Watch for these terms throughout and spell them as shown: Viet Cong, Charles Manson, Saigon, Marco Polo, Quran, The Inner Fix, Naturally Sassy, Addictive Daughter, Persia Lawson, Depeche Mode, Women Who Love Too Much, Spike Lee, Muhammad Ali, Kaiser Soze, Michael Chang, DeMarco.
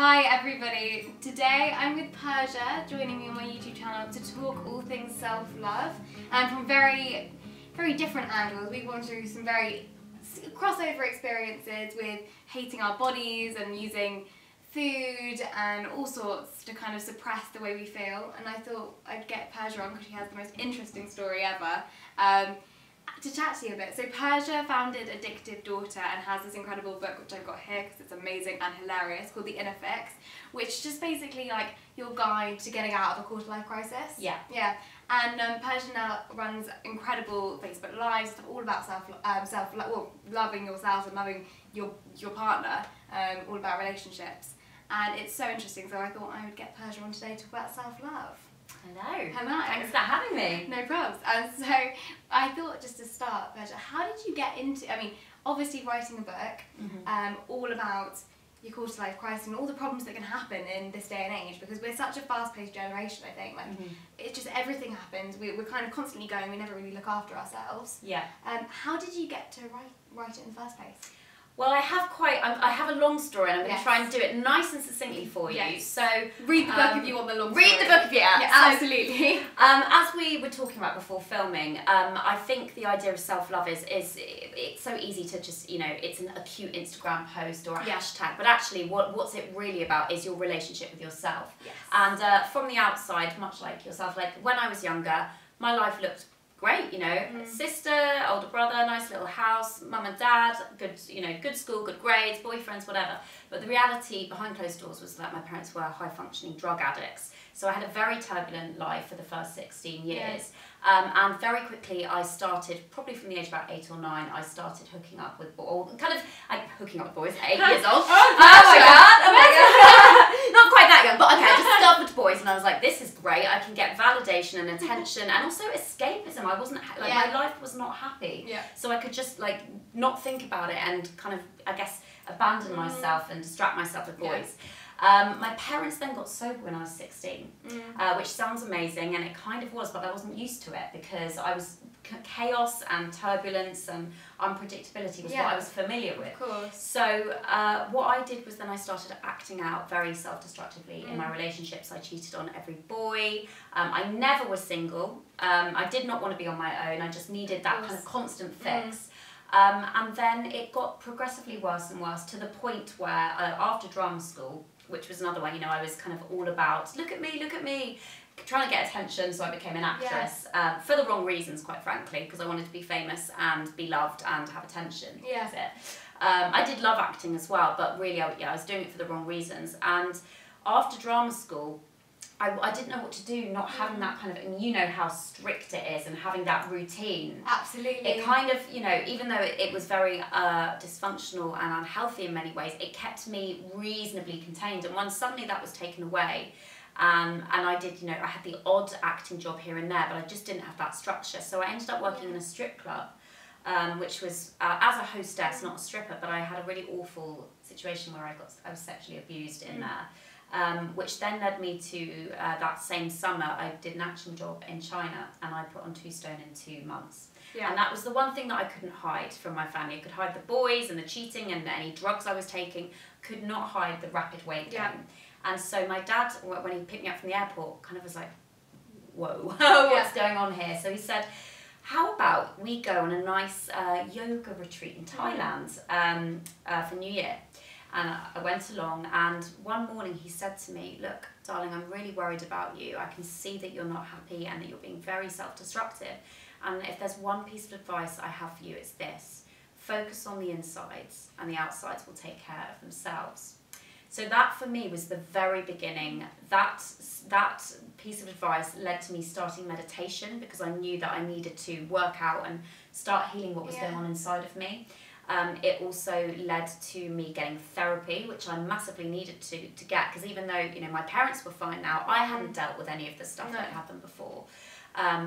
Hi everybody, today I'm with Persia, joining me on my YouTube channel to talk all things self-love, and from very different angles. We've gone through some very crossover experiences with hating our bodies and using food and all sorts to kind of suppress the way we feel, and I thought I'd get Persia on because she has the most interesting story ever to chat to you a bit. So Persia founded Addictive Daughter and has this incredible book, which I've got here because it's amazing and hilarious, called The Inner Fix, which just basically like your guide to getting out of a quarter-life crisis. Yeah. Yeah. And Persia now runs incredible Facebook Lives, all about loving yourself and loving your partner, all about relationships. And it's so interesting, so I thought I would get Persia on today to talk about self-love. Hello. Hello. Thanks for having me. No problems. And so I thought, just to start, Persia, how did you get into, I mean, obviously writing a book, all about your quarter-life crisis and all the problems that can happen in this day and age, because we're such a fast-paced generation, I think. Like, it's just everything happens. We're kind of constantly going. We never really look after ourselves. Yeah. How did you get to write it in the first place? Well, I have a long story, and I'm going to try and do it nice and succinctly for you. Yes. So read the book if you want the long story. Read the book if you want. Yeah, absolutely. As we were talking about before filming, I think the idea of self-love it's so easy to just, you know, it's an acute Instagram post or a hashtag, but actually what's it really about is your relationship with yourself. Yes. And from the outside, much like yourself, like when I was younger, my life looked great, you know, sister, older brother, nice little house, mum and dad, good, you know, good school, good grades, boyfriends, whatever. But the reality behind closed doors was that my parents were high-functioning drug addicts. So I had a very turbulent life for the first 16 years. And very quickly I started, probably from the age of about 8 or 9, I started hooking up with boys, hooking up with boys at 8 years old. Oh my god! Not quite that young, but okay, I discovered boys and I was like, this is great, I can get validation and attention and also escapism. I wasn't, like, my life was not happy. Yeah. So I could just, like, not think about it and kind of, I guess, abandon myself and distract myself with boys. My parents then got sober when I was 16, which sounds amazing, and it kind of was, but I wasn't used to it because I was chaos and turbulence and unpredictability was what I was familiar with. Of course. So what I did was then I started acting out very self-destructively in my relationships. I cheated on every boy. I never was single. I did not want to be on my own. I just needed that kind of constant fix. And then it got progressively worse and worse to the point where after drama school, which was another one, you know, I was kind of all about, look at me, trying to get attention, so I became an actress, for the wrong reasons, quite frankly, because I wanted to be famous and be loved and have attention. Yeah. That's it. I did love acting as well, but really, I was doing it for the wrong reasons, and after drama school, I didn't know what to do, not having that kind of, and you know how strict it is, and having that routine. Absolutely. It kind of, you know, even though it was very dysfunctional and unhealthy in many ways, it kept me reasonably contained. And once suddenly that was taken away, and I did, you know, I had the odd acting job here and there, but I just didn't have that structure. So I ended up working in a strip club, which was as a hostess, not a stripper, but I had a really awful situation where I was sexually abused in there. Which then led me to, that same summer, I did an acting job in China and I put on 2 stone in 2 months. Yeah. And that was the one thing that I couldn't hide from my family. I could hide the boys and the cheating and any drugs I was taking, could not hide the rapid weight gain. And so my dad, when he picked me up from the airport, kind of was like, whoa, what's going on here? So he said, how about we go on a nice yoga retreat in Thailand for New Year? And I went along, and one morning he said to me, look, darling, I'm really worried about you. I can see that you're not happy and that you're being very self-destructive. And if there's one piece of advice I have for you, it's this. Focus on the insides, and the outsides will take care of themselves. So that, for me, was the very beginning. That piece of advice led to me starting meditation, because I knew that I needed to work out and start healing what was going on inside of me. It also led to me getting therapy, which I massively needed to get, because even though, you know, my parents were fine now, I hadn't dealt with any of the stuff that happened before.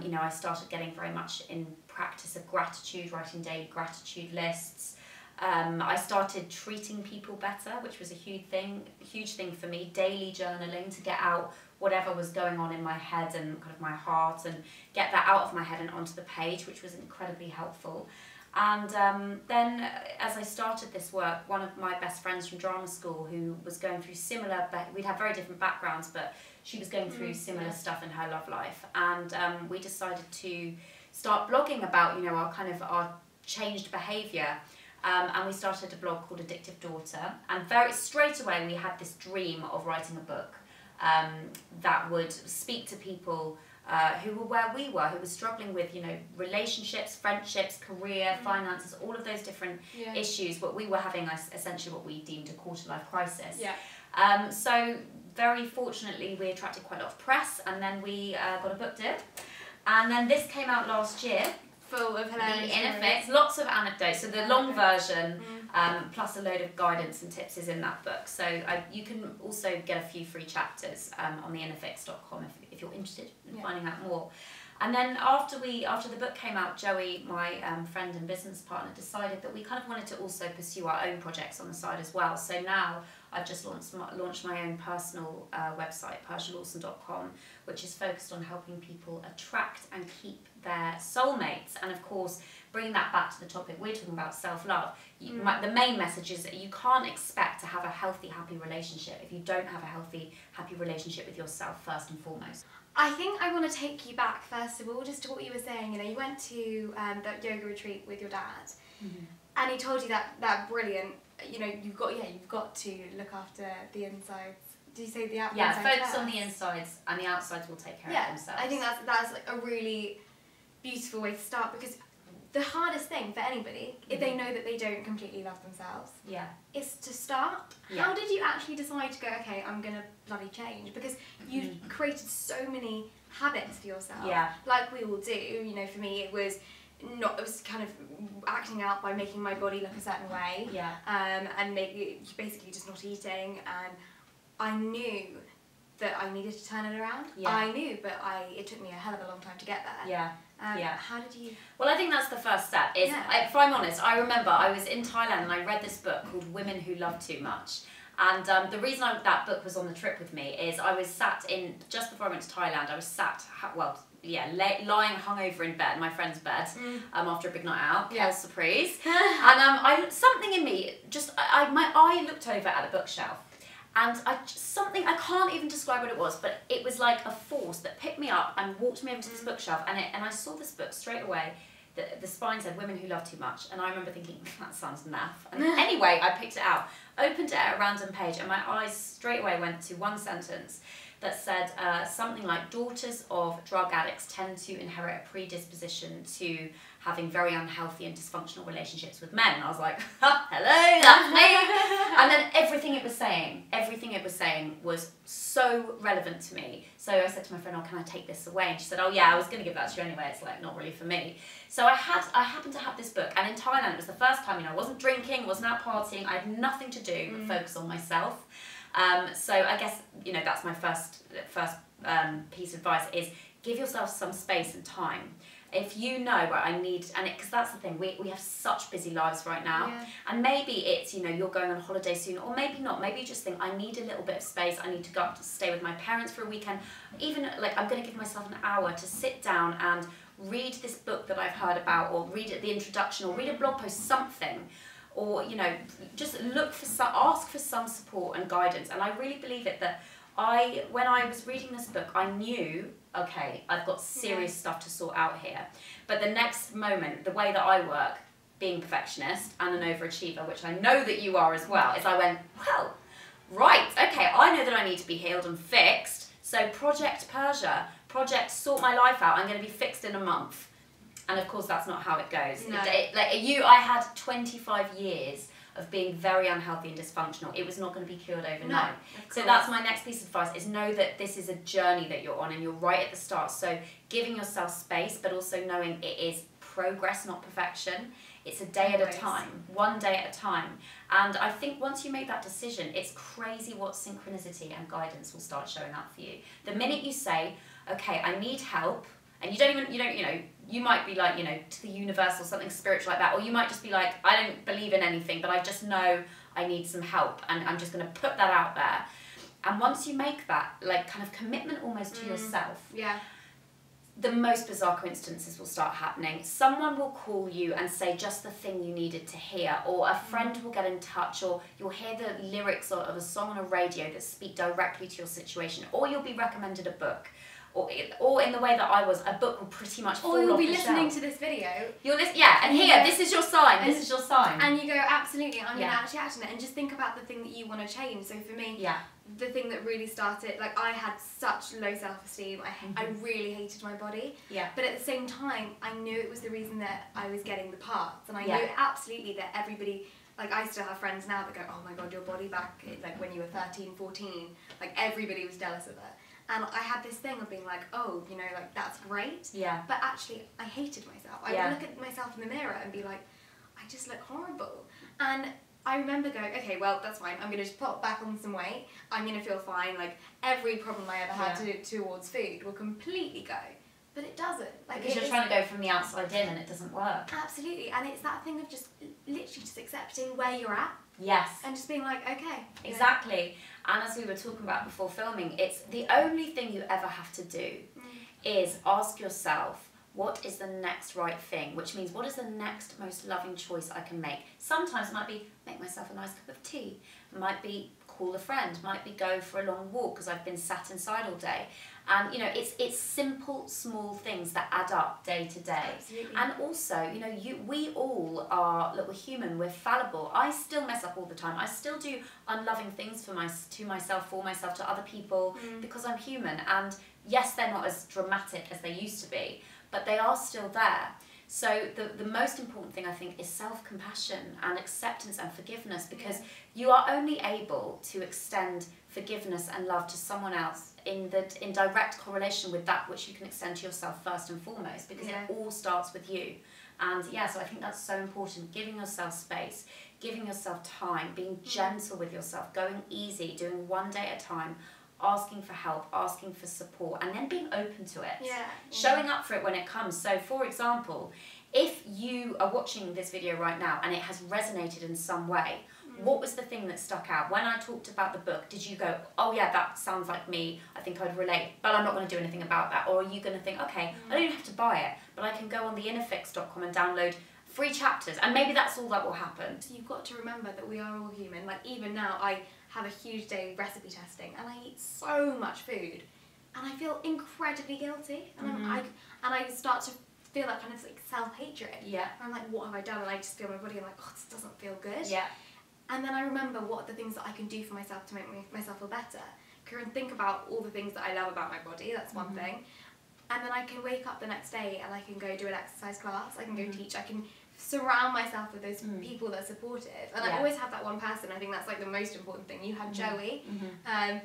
You know, I started getting very much in practice of gratitude, writing daily gratitude lists. I started treating people better, which was a huge thing for me, daily journaling to get out whatever was going on in my head and kind of my heart and get that out of my head and onto the page, which was incredibly helpful. And then as I started this work, one of my best friends from drama school, who was going through similar, we'd have very different backgrounds, but she was going through similar stuff in her love life. And we decided to start blogging about, you know, our kind of our changed behaviour. And we started a blog called Addictive Daughter, and very straight away we had this dream of writing a book that would speak to people who were where we were, who were struggling with, you know, relationships, friendships, career, finances, all of those different issues. But we were having essentially what we deemed a quarter-life crisis. Yeah. So very fortunately we attracted quite a lot of press, and then we got a book deal, and then this came out last year. Full of hilarious The Inner Fix, lots of anecdotes, so the long version, plus a load of guidance and tips is in that book. So you can also get a few free chapters on theinnerfix.com if you're interested in finding out more. And then after the book came out, Joey, my friend and business partner, decided that we kind of wanted to also pursue our own projects on the side as well. So now I've just launched my own personal website, PersiaLawson.com, which is focused on helping people attract and keep their soulmates. And of course, bring that back to the topic we're talking about, self-love. The main message is that you can't expect to have a healthy, happy relationship if you don't have a healthy, happy relationship with yourself first and foremost. I think I want to take you back, first of all, just to what you were saying. You know, you went to that yoga retreat with your dad, and he told you that brilliant, you know, you've got to look after the insides. Do you say the outsides? Yeah, focus on the insides, and the outsides will take care of themselves. I think that's like a really beautiful way to start, because the hardest thing for anybody, if they know that they don't completely love themselves, is to start. Yeah. How did you actually decide to go, okay, I'm going to bloody change? Because you've created so many habits for yourself, like we all do. You know, for me it was kind of acting out by making my body look a certain way, and basically just not eating, and I knew that I needed to turn it around. Yeah. I knew, but it took me a hell of a long time to get there. Yeah. How did you... Well, I think that's the first step. If I'm honest, I remember I was in Thailand and I read this book called Women Who Love Too Much. And the reason that book was on the trip with me is I was sat in, just before I went to Thailand, I was sat, lying hungover in bed, my friend's bed, after a big night out, surprise. And something in me, my eye looked over at the bookshelf. And I can't even describe what it was, but it was like a force that picked me up and walked me over to this bookshelf, and I saw this book straight away. The spine said Women Who Love Too Much, and I remember thinking, that sounds naff. And anyway, I picked it out, opened it at a random page, and my eyes straight away went to one sentence that said something like, daughters of drug addicts tend to inherit a predisposition to having very unhealthy and dysfunctional relationships with men. And I was like, hello, that's me. And then everything it was saying was so relevant to me. So I said to my friend, oh, can I take this away? And she said, oh yeah, I was going to give that to you anyway. It's like, not really for me. So I happened to have this book, and in Thailand, it was the first time, you know, I wasn't drinking, wasn't out partying. I had nothing to do but focus on myself. So I guess, you know, that's my first piece of advice is give yourself some space and time. If you know where I need, because that's the thing, we have such busy lives right now, and maybe it's, you know, you're going on holiday soon, or maybe not, maybe you just think, I need a little bit of space, I need to go up to stay with my parents for a weekend, even, like, I'm going to give myself an hour to sit down and read this book that I've heard about, or read the introduction, or read a blog post, something. Or, you know, just ask for some support and guidance. And I really believe it that when I was reading this book, I knew, okay, I've got serious stuff to sort out here. But the next moment, the way that I work, being perfectionist and an overachiever, which I know that you are as well, is I went, well, right, okay, I know that I need to be healed and fixed. So Project Persia, Project Sort My Life Out, I'm going to be fixed in a month. And of course, that's not how it goes. No. I had 25 years of being very unhealthy and dysfunctional. It was not going to be cured overnight. No, so that's my next piece of advice, is know that this is a journey that you're on and you're right at the start. So giving yourself space, but also knowing it is progress, not perfection. It's a day at a time, one day at a time. And I think once you make that decision, it's crazy what synchronicity and guidance will start showing up for you. The minute you say, okay, I need help, and you might be like, you know, to the universe or something spiritual like that, or you might just be like, I don't believe in anything, but I just know I need some help, and I'm just going to put that out there. And once you make that, like, kind of commitment almost to yourself, the most bizarre coincidences will start happening. Someone will call you and say just the thing you needed to hear, or a friend will get in touch, or you'll hear the lyrics of a song on a radio that speak directly to your situation, or you'll be recommended a book. Or in the way that I was, a book will pretty much fall off the shelf. Or you'll be listening to this video. You'll listen, yeah, and here, this is your sign, this is your sign. And you go, absolutely, I'm going to actually action it. And just think about the thing that you want to change. So for me, the thing that really started, like, I had such low self-esteem. I really hated my body. Yeah. But at the same time, I knew it was the reason that I was getting the parts. And I knew absolutely that everybody... Like, I still have friends now that go, oh my God, your body back, like, when you were 13, 14. Like, everybody was jealous of it. And I had this thing of being like, oh, you know, like, that's great. Yeah. But actually, I hated myself. I would look at myself in the mirror and be like, I just look horrible. And I remember going, okay, well, that's fine. I'm going to just pop back on some weight. I'm going to feel fine. Like, every problem I ever had towards food will completely go. But it doesn't. Like, because you're trying to go from the outside in and it doesn't work. Absolutely. And it's that thing of just literally just accepting where you're at. Yes. And just being like, okay. Exactly. And as we were talking about before filming, it's the only thing you ever have to do is ask yourself, what is the next right thing? Which means, what is the next most loving choice I can make? Sometimes it might be, make myself a nice cup of tea. It might be, call a friend. It might be, go for a long walk because I've been sat inside all day. And, you know, it's simple, small things that add up day to day. Absolutely. And also, you know, we all are, look, we're human, we're fallible. I still mess up all the time. I still do unloving things for myself, to other people, because I'm human. And yes, they're not as dramatic as they used to be, but they are still there. So the most important thing, I think, is self-compassion and acceptance and forgiveness, because you are only able to extend forgiveness and love to someone else in direct correlation with that which you can extend to yourself first and foremost, because it all starts with you. And so I think that's so important, giving yourself space, giving yourself time, being gentle with yourself, going easy, doing one day at a time, asking for help, asking for support, and then being open to it, showing up for it when it comes. So for example, if you are watching this video right now and it has resonated in some way, what was the thing that stuck out? When I talked about the book, did you go, oh yeah, that sounds like me, I think I'd relate, but I'm not going to do anything about that? Or are you going to think, okay, I don't even have to buy it, but I can go on theinnerfix.com and download free chapters, and maybe that's all that will happen. So you've got to remember that we are all human. Like, even now, I have a huge day of recipe testing and I eat so much food and I feel incredibly guilty, and I start to feel that kind of like self-hatred. Yeah. I'm like, what have I done? And I just feel my body, I'm like, oh, this doesn't feel good. Yeah. And then I remember what the things that I can do for myself to make myself feel better. I can think about all the things that I love about my body, that's one thing. And then I can wake up the next day and I can go do an exercise class, I can go teach, I can surround myself with those people that are supportive. And I always have that one person. I think that's like the most important thing. You had Joey, and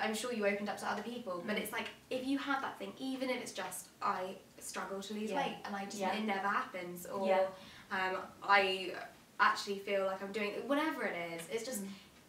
I'm sure you opened up to other people, but it's like, if you have that thing, even if it's just, I struggle to lose weight and I just, it never happens, or I actually feel like I'm doing, whatever it is, it's just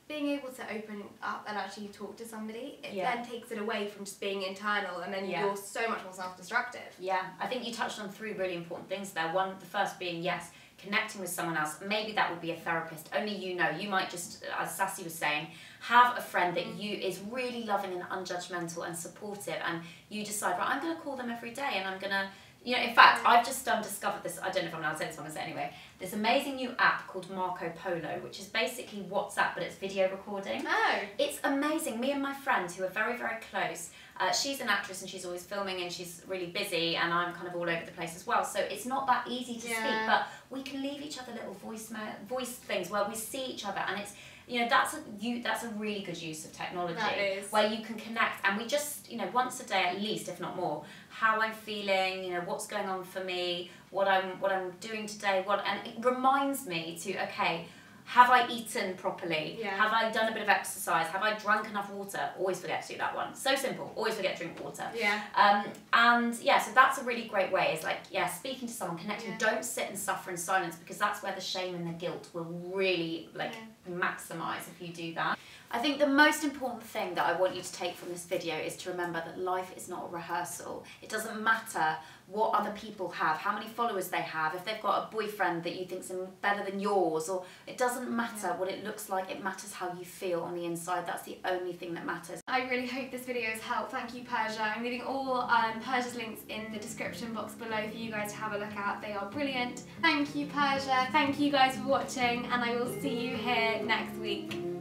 being able to open up and actually talk to somebody, it then takes it away from just being internal, and then you're so much more self-destructive. Yeah, I think you touched on three really important things there. One, the first being, yes, connecting with someone else. Maybe that would be a therapist. Only you know. You might just, as Sassy was saying, have a friend that is really loving and unjudgmental and supportive, and you decide, right, I'm going to call them every day, and I'm going to, you know, in fact, I've just discovered this, I don't know if I'm allowed to say this, I'm going to say it anyway, this amazing new app called Marco Polo, which is basically WhatsApp, but it's video recording. Oh! It's amazing. Me and my friend, who are very, very close, she's an actress and she's always filming and she's really busy, and I'm kind of all over the place as well, so it's not that easy to speak, but we can leave each other little voice things where we see each other, and it's, you know, that's a really good use of technology, where you can connect, and we just, you know, once a day at least, if not more, how I'm feeling, you know, what's going on for me, what I'm doing today, and it reminds me to, okay, have I eaten properly? Yeah. Have I done a bit of exercise? Have I drunk enough water? Always forget to do that one. So simple. Always forget to drink water. Yeah. So that's a really great way. It's like, yeah, speaking to someone, connecting. Yeah. Don't sit and suffer in silence, because that's where the shame and the guilt will really, like, maximise if you do that. I think the most important thing that I want you to take from this video is to remember that life is not a rehearsal. It doesn't matter what other people have, how many followers they have, if they've got a boyfriend that you think's better than yours, or it doesn't matter what it looks like, it matters how you feel on the inside. That's the only thing that matters. I really hope this video has helped. Thank you, Persia. I'm leaving all Persia's links in the description box below for you guys to have a look at. They are brilliant. Thank you, Persia. Thank you guys for watching, and I will see you here next week.